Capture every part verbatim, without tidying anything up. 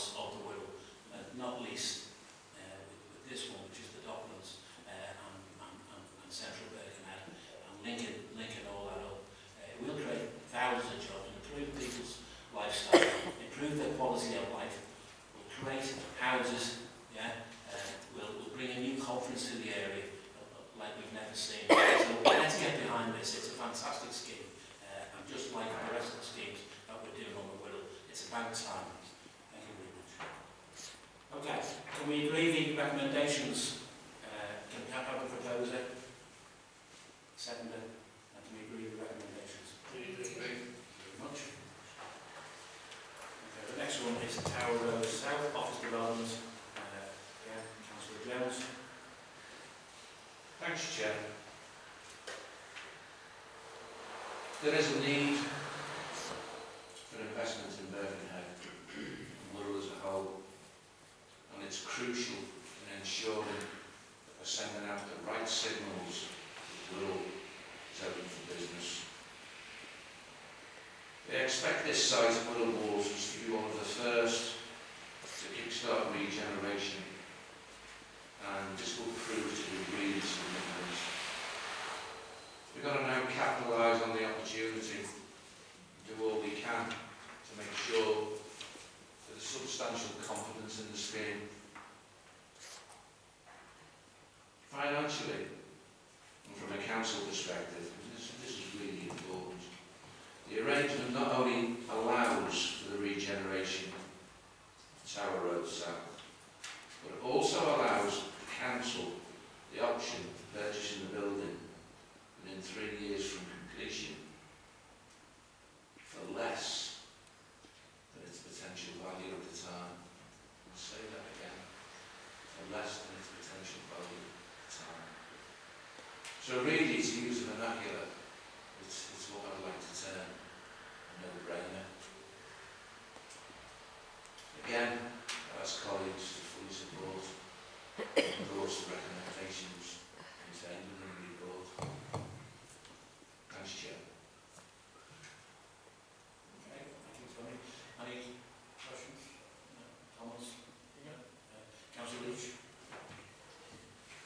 clause of the will, uh, not least uh, with, with this one, which is the Docklands uh, and, and, and, and Central Birkenhead and linking, linking all that up. Uh, it will create thousands of jobs, improve people's lifestyle, improve their quality of life, will create houses, yeah, uh, will will bring a new conference to the area like we've never seen. So let's get behind this. It's a fantastic scheme. Uh, and just like the rest of the schemes that we're doing on the Wirral, it's about time. Thank you very much. Okay, can we agree the recommendations? Uh, can we have a proposer? Seconder. And can we agree the recommendations? Thank you very much. Okay, the next one is Tower Road South, Office Development. Uh, yeah, Councillor Jones. Thanks, Chair. There is a need for investment in Birkenhead and Wirral as a whole, and it's crucial in ensuring that we're sending out the right signals that Wirral is open for business. They expect this site, Wirral Waters, to be one of the first to kickstart regeneration, and this will prove to be really significant. We've got to now capitalise on the opportunity, do all we can to make sure that there's substantial confidence in the scheme. Financially, and from a council perspective, this, this is really important. The arrangement not only allows for the regeneration of Tower Road South, but it also allows the council the option of purchasing the building within three years from completion for less than its potential value at the time. I'll say that again, for less than its potential value at the time. So really, to use the vernacular, it's, it's what I'd like to term a no-brainer. Again, I've asked colleagues to fully support and endorse the recommendations contained within the report. Thanks, Chair. Okay, thank you, Tony. Any questions? No. Comments? Yeah. Uh, Councillor Leach.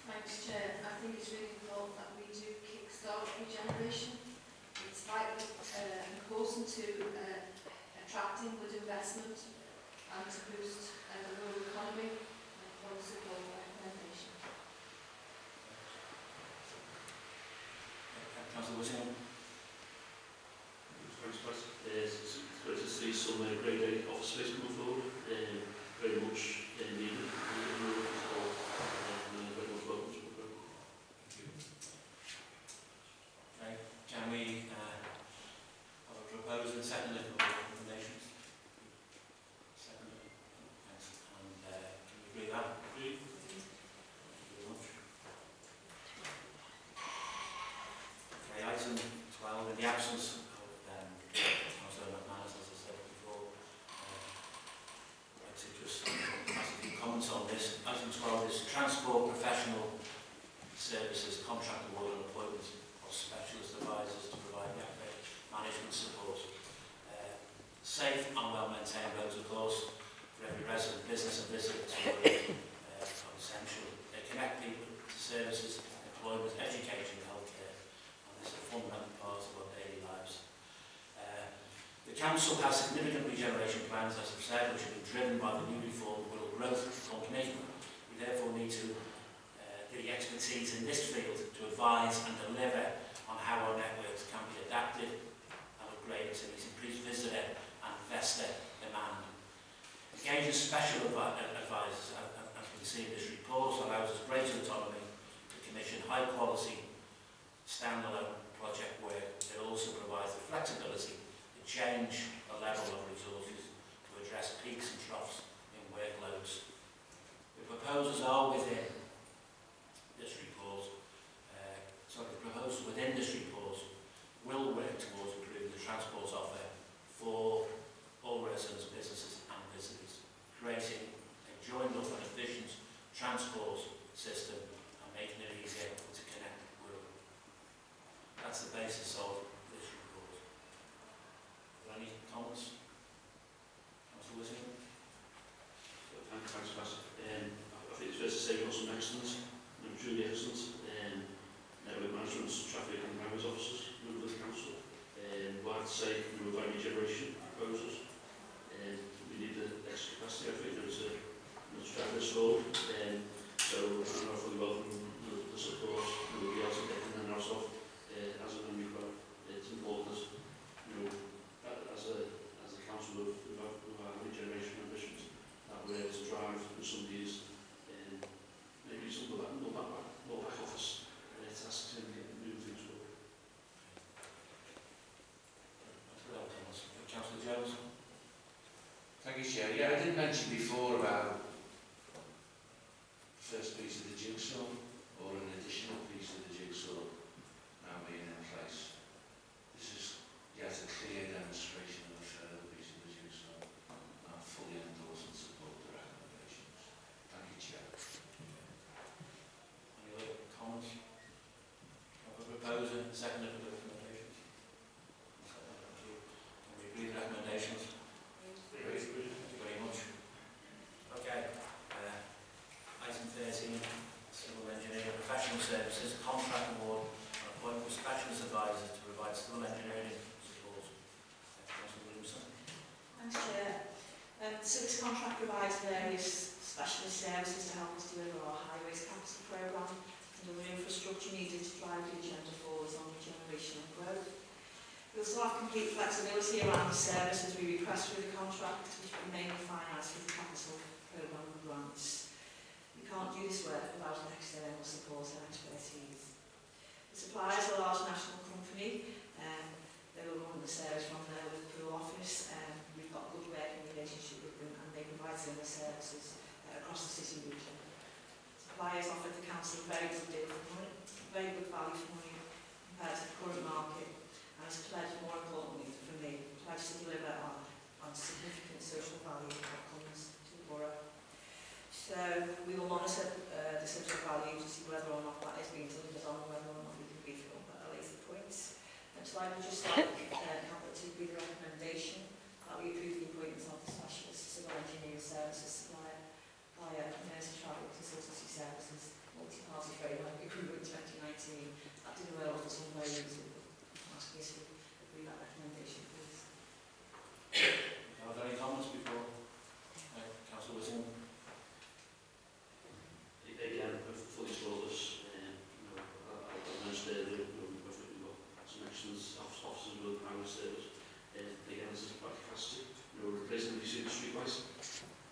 Thanks, Chair. I think it's really important that we do kickstart regeneration. It's vitally uh, important to uh, attracting good investment and to boost uh, the rural economy, and for support the recommendation. Councillor Whittingham. It's great to see so many great uh, office space coming forward, um, very much uh, needed in the rural support, and uh, very much welcome to the program. Thank you. Okay, can we uh, have a proposal and second of the recommendations? Okay, item twelve, in the absence of um, Councillor McManus, as I said before, uh, I'd like to just ask a few comments on this. Item twelve is Transport Professional Services Contract Award and Appointment of Specialist Advisors to provide network management support. Uh, safe and well-maintained roads, of course, for every resident, business and visitor to uh, are essential. They connect people to services, employment, education, healthcare, and it's a fundamental part of our daily lives. Uh, the Council has significant regeneration plans, as I've said, which have been driven by the newly formed Wirral Growth Company. We therefore need to uh, get the expertise in this field to advise and deliver on how our networks can be adapted and upgraded to meet increased visitor and investor demand. Engaging special advi advisors, as we can see in this report, allows us greater autonomy to commission high-quality, standalone project work. It also provides the flexibility to change the level of resources to address peaks and troughs in workloads. The proposals are within this report. Uh, so the proposals within this report will work towards improving the transport offer for all residents, businesses, visitors, creating a joined-up and efficient transport system and making it easier to connect the world. That's the basis of this report. Are there any comments? accidents, number two, the accidents, um, network management's traffic and highways officers, number the council, um, we'll have to say number value generation proposals. Um, we need the extra capacity, I think, to, to try this forward. Um, so I'm hopefully welcome the, the support that we'll be able to get in and out of uh, as a new club. It's important as, you know, as a, as a council of, of our regeneration ambitions, that we're able to drive through some of these, um, maybe some of that, more back, more back office uh, tasks and new things forward. Well, Councillor Jones. Thank you, Chair. Yeah, I did mention before about the first piece of the jigsaw, or an additional piece of the jigsaw now being in place. This is yet a clear demonstration of a further piece of the jigsaw. I fully endorse and support the recommendations. Thank you, Chair. Any other comments? I have a proposal, second of the recommendations. Can we agree the recommendations? Thank you very much. Okay. Uh, item thirteen, Civil Engineering Professional Services, Contract Award and Appointment of Specialist Advisors to provide civil engineering support. Councillor Williamson. Thanks, Chair. Um, so this contract provides various specialist services to help us deliver our highways capital programme and other infrastructure needed to drive the agenda forward on regeneration and growth. We also have complete flexibility around the services we request through the contract, which we mainly finance through the capital programme grants. We can't do this work without an external support and expertise. The supplier is a large national company. Um, they will run the service from their Liverpool office. Um, we've got a good working relationship with them, and they provide similar services uh, across the city region. Suppliers offer the council very good deal for money, very good value for money compared to the current market. And it's pledged, more importantly for me, pledged to deliver on, on significant social value outcomes to the borough. So we will monitor uh, the social value to see whether or not that is being delivered on and whether or not we can brief it up at a later point. And so I would just like uh, to be the recommendation that we approve the appointment of the specialist civil engineering services supplier via Nurse Travel Consultancy Services multi-party framework recruitment twenty nineteen at the New World Office on Wales. Yes, we agree that recommendation, please. Are there any comments before uh, Councillor Wilson? Again, I fully support this. Um, you know, I, I mentioned earlier, we've got some excellent officers with the highway service. Um, again, this is about capacity. You know, replacing the street lights.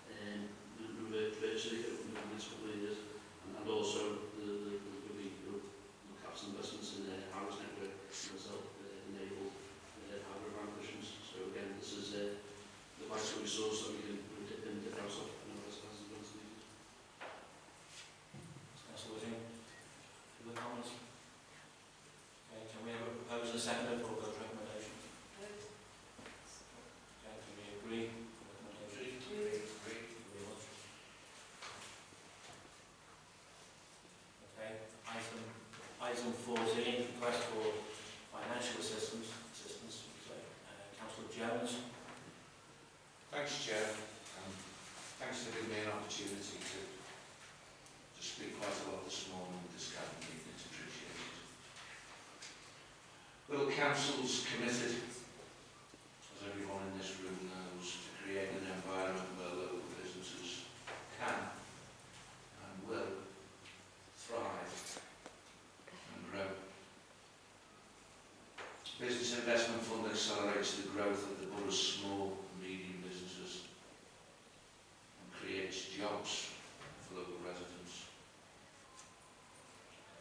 Um, we've worked virtually over the next couple of years, and also the, the, the, the, the, the capital investments in the highways network itself. Enable uh, our ambitions. So again, this is uh, the vital resource that we can dip in, dip out of, and all those kinds of things needed. Councillor, further comments? Okay, can we have a proposal seconded for those recommendations? Okay, can we agree? Recommendation? Agree. Agree. Very much. Okay, item item fourteen, request for financial assistance, assistance so, uh, Councillor Jones. Thanks, Chair. Um, thanks for giving me an opportunity to, to speak quite a lot this morning with this Cabinet meeting. It's appreciated. Well, the Council's committed, as everyone in this room knows, to create an environment where local businesses can and will thrive and grow. Business Investment Fund accelerates the growth of the borough's small and medium businesses and creates jobs for local residents.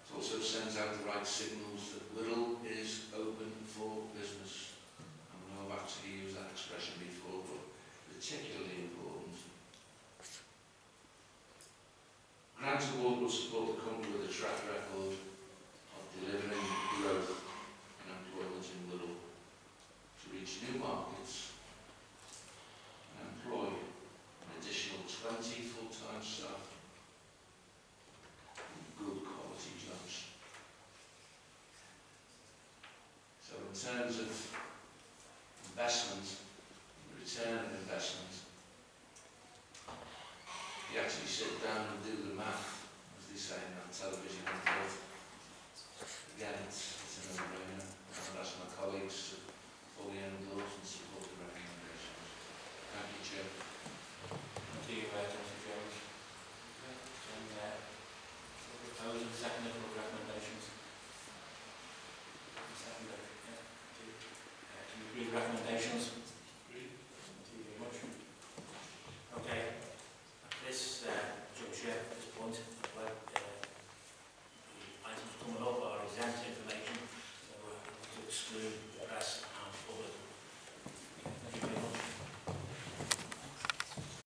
It also sends out the right signals that Wirral is open for business. And we'll have actually used that expression before, but particularly important. Grant Award will support the company with a track record of delivering growth in Wirral to reach new markets and employ an additional twenty full-time staff in good quality jobs. So in terms of investment, the return of investment, you actually sit down and do the math, as design and television and both. Again, it's, it's another brainer. And that's my colleagues.